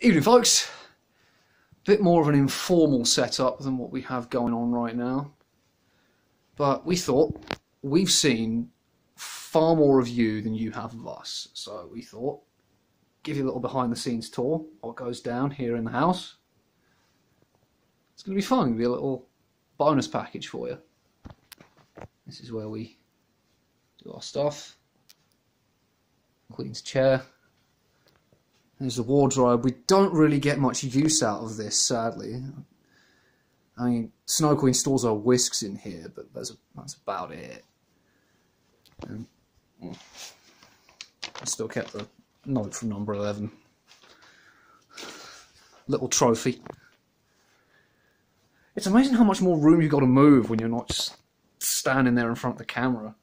Evening folks, a bit more of an informal setup than what we have going on right now, but we thought we've seen far more of you than you have of us, so we thought give you a little behind the scenes tour of what goes down here in the house. It's going to be fun, it'll be a little bonus package for you. This is where we do our stuff. Queen's chair. There's the wardrobe. We don't really get much use out of this, sadly. I mean, Snow Queen stores her whisks in here, but that's about it. And, I still kept the note from number 11. Little trophy. It's amazing how much more room you've got to move when you're not just standing there in front of the camera.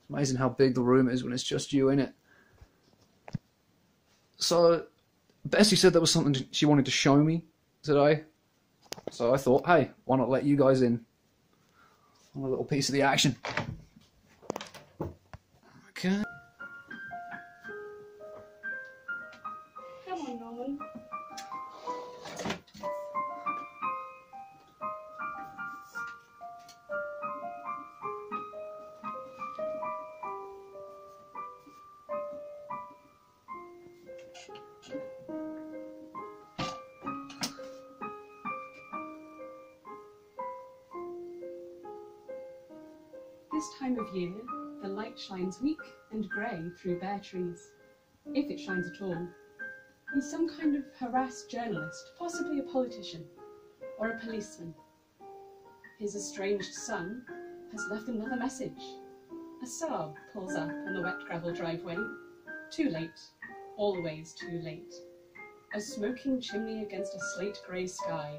It's amazing how big the room is when it's just you in it. So, Bessie said there was something she wanted to show me today. So I thought, hey, why not let you guys in on a little piece of the action. Okay. Come on, Norman. This time of year, the light shines weak and grey through bare trees, if it shines at all. He's some kind of harassed journalist, possibly a politician, or a policeman. His estranged son has left another message. A sob pulls up on the wet gravel driveway. Too late, always too late. A smoking chimney against a slate grey sky.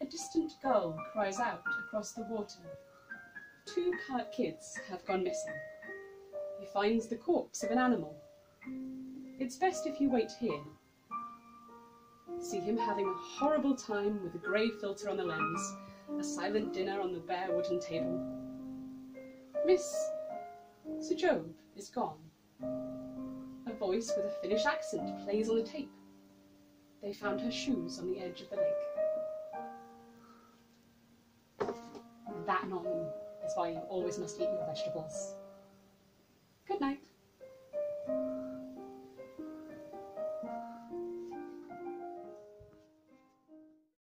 A distant gull cries out across the water. 2 kids have gone missing. He finds the corpse of an animal. It's best if you wait here. See him having a horrible time with a grey filter on the lens, a silent dinner on the bare wooden table. Miss Sir Job is gone. A voice with a Finnish accent plays on the tape. They found her shoes on the edge of the lake. That Norman is why you always must eat your vegetables.